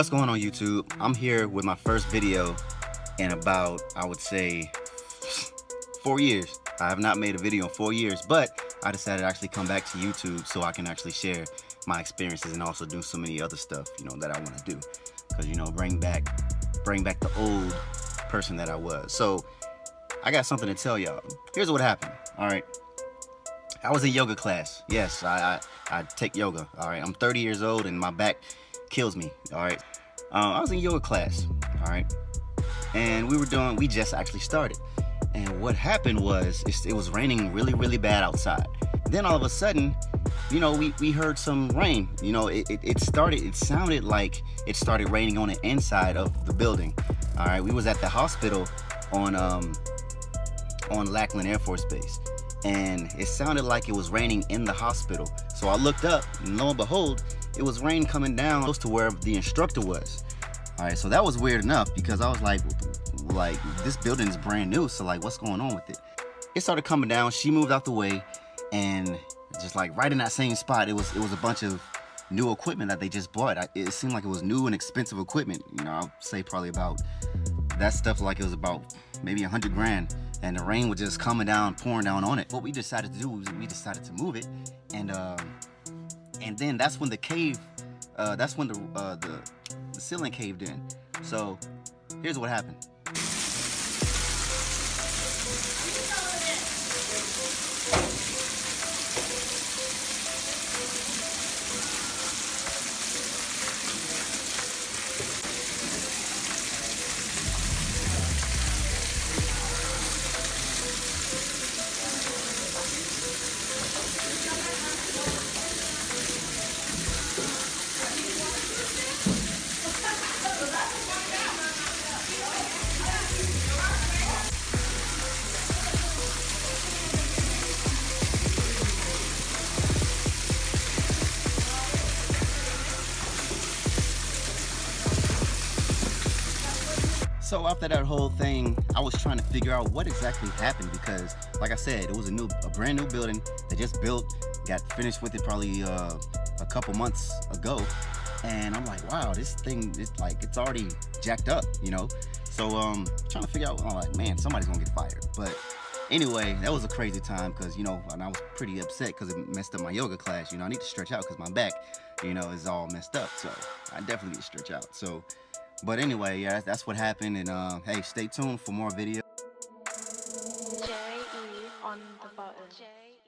What's going on, YouTube? I'm here with my first video in about, I would say, 4 years. I have not made a video in 4 years, but I decided to actually come back to YouTube so I can actually share my experiences and also do so many other stuff, you know, that I want to do. Because, you know, bring back the old person that I was. So I got something to tell y'all. Here's what happened. All right. I was in yoga class. Yes, I take yoga. All right. I'm 30 years old and my back kills me. All right. I was in yoga class. All right. And we just actually started. And what happened was it was raining really, really bad outside. Then all of a sudden, you know, we heard some rain. You know, it sounded like it started raining on the inside of the building. All right. We was at the hospital on Lackland Air Force Base. And it sounded like it was raining in the hospital. So I looked up, and lo and behold, it was rain coming down close to where the instructor was. All right, so that was weird enough because I was like this building is brand new, so like, what's going on with it? It started coming down. She moved out the way, and just like right in that same spot, it was a bunch of new equipment that they just bought. It seemed like it was new and expensive equipment. You know, I'll say probably about that stuff like it was about maybe 100 grand. And the rain was just coming down, pouring down on it. What we decided to do was we decided to move it, and then that's when the cave, that's when the ceiling caved in. So here's what happened. So after that whole thing, I was trying to figure out what exactly happened because, like I said, it was a brand new building that just built, got finished with it probably a couple months ago, and I'm like, wow, this thing is like, it's already jacked up, you know. So trying to figure out, I'm like, man, somebody's gonna get fired. But anyway, that was a crazy time because, you know, and I was pretty upset because it messed up my yoga class. You know, I need to stretch out because my back, you know, is all messed up. So I definitely need to stretch out. So. But anyway, yeah, that's what happened, and hey, stay tuned for more videos. J E on the button.